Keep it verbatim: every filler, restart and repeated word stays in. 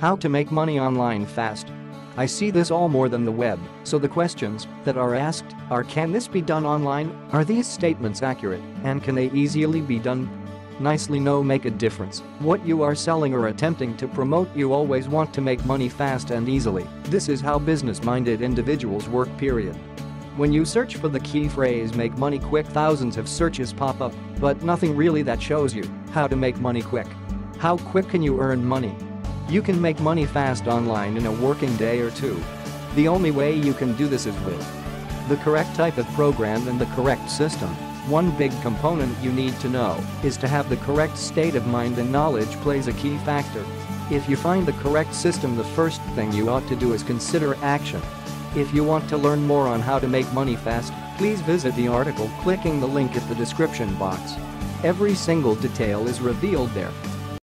How to make money online fast. I see this all more than the web, so the questions that are asked are, can this be done online? Are these statements accurate, and can they easily be done? Nicely no make a difference. What you are selling or attempting to promote, you always want to make money fast and easily. This is how business-minded individuals work, period. When you search for the key phrase make money quick, thousands of searches pop up, but nothing really that shows you how to make money quick. How quick can you earn money? You can make money fast online in a working day or two. The only way you can do this is with the correct type of program and the correct system. One big component you need to know is to have the correct state of mind, and knowledge plays a key factor. If you find the correct system, the first thing you ought to do is consider action. If you want to learn more on how to make money fast, please visit the article clicking the link at the description box. Every single detail is revealed there.